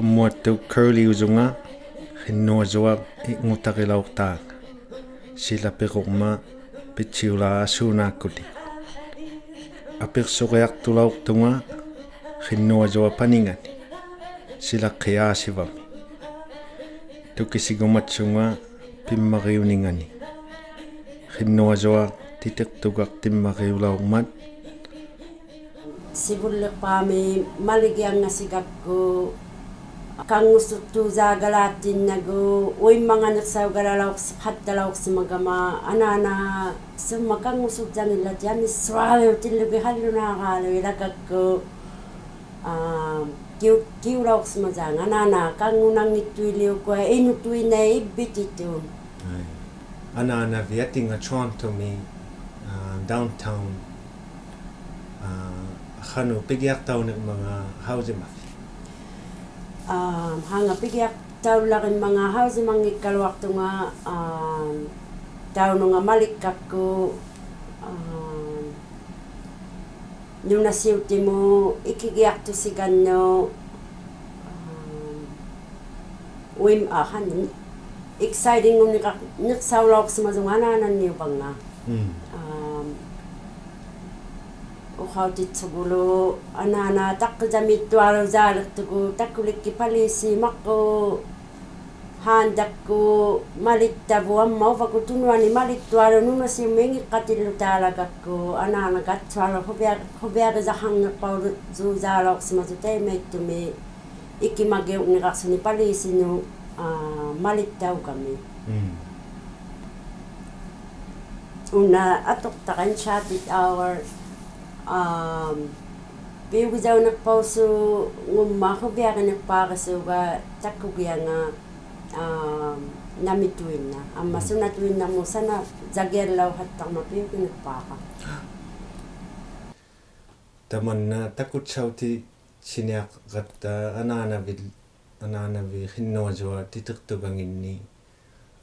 Moto curly uzunga, nozoa et motarelauta. Si la peroma, petula asuna kuti. Apersoreak tu lautunga, nozoa paningani. Si la kea sivam. Tukisigomatsunga, pimariuningani. Nozoa, titek tugak timariulaumat. Si vous le parlez, maligian nasigako. Kang gusto tuza galatin nago, oy mga nagsaw galalaw hat dalaw sa magama, anana sa makang gusto nila dyan israel tilugi halyo na kalo ilagak ko kiulaw sa mazang anana kang unang ituiliw ko inutuin na ibitito. Anana vieting a chon to me downtown kano pigyak tao ng mga housing mafia. Hanga pigyak tao lakin mga house mangi kalwak to nga tao nga malikak ko nung nasiwti mo ikigyak to si ganyo uwim ahan exciting nung nagsawlawak sa mazungananan niyo bang nga ukaw titsugulo, anana, takudamit tuwalaw zalag tugu, takulik kipalisi, mako, handak ko, malit tabuan mo, pagutunuan ni malit tuwalaw, nuna si mingi katilu talaga ko, anana, katwalaw, hubiaga sa hanggang paulut zuzalaw, sumatutay may tumi, ikimagyaw ni kakso ni palisi nyo, malit daw kami. Una, atok takan siya, tit hour, biugaw na pauso ngumakubya ng para sa uga takubya na namituin na ang masunatuin na mo sana zagir lao hat tamapiyo kinapaka. Taman na takut sa uti siniyak kata ananabi hinnojo titigtubangin ni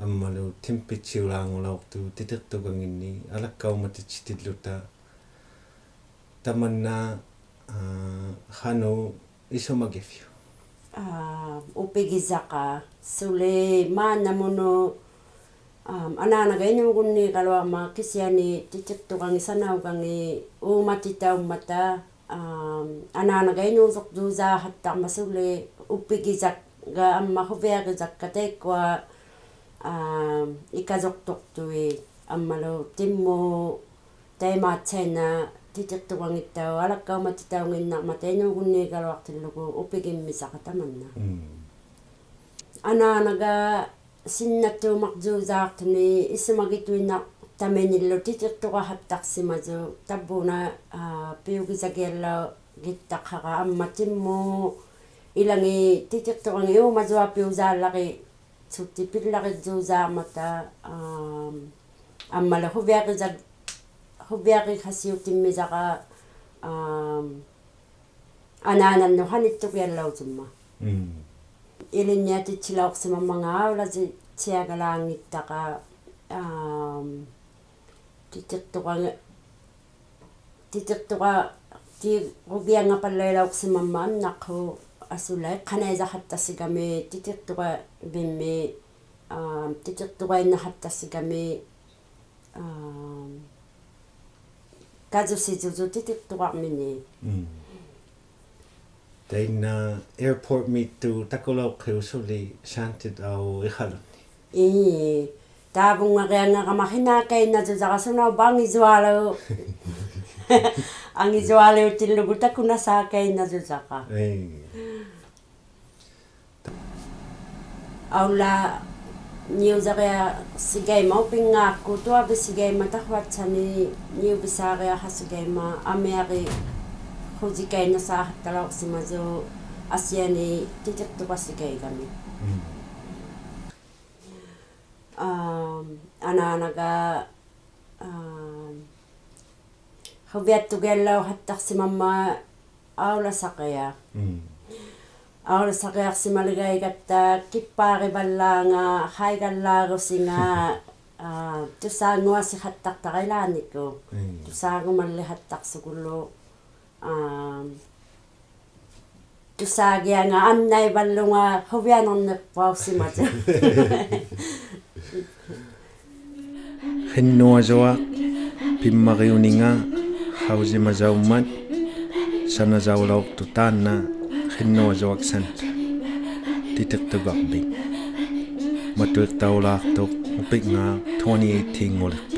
amalo timpichilang lao tu titigtubangin ni alakaw matichitidluta. Tamanna hano isomagefyo. Upigizaka sule mana mono ananagain yung kuni kalwa makisiani titikto kang isanaw kang umatita umata ananagain yung sokduza hatta masule upigizak ga mahubiyagizak katekwa ikazoktok tuwi amalo timmo tema chena titik tuwang itaw alak ka matitaw ng inak mateno kundi kalawak tilugo upigin misakataman na. Ana naga sinato magduzak ni isimagituin na tamenilo titik tuwa hatak si mazo tabo na piyugizagela gitak haka amatin mo ilangi titik tuwang iyo mazo piyuzalaki sutipil laki duza mata amalahubiyakizag Huwag kasi yung misaka ananan no hanito kaya lausuma. Ilin niya titilaw sa mga awla siya galangit taka titiktuwa ti huwag nga palayaw sa mama nako asulay kanaysa hatta si kami titiktuwa bimi titiktuwa na hatta si kami kaso si Jojo titik tuwa mini. Dahil na airport mi tu takulaw kayo suli shantit au ikalon. Iye, tabong nga kaya nga kamahinakay na Jojo kasunaw ba ang izualaw? Ang izualaw tiluguta kunasakay na Jojo ka. Aula, niyo zagaya sigay mo pingako tuwa bisigay matahwat sa ni niyo bisagaya hasigay ma ameri hujikay na sa talaw si mazo asya ni titik tuwa sigay kami. Ananaga huwag tugelaw hatak si mama aula sakaya. Aula sakaya si maligay kata kipare balanga hay galago singa tusano si hatak tagalanik ko tusano malihatak sugulo tusagya nga anay balunga hobyanon na pausimata. Henno azoa pimmariuninga hausi mazaumat sana zaulaw tutana henno azoa ksant titik tubakbing matuik taulak tuk upik nga 2018 ulit.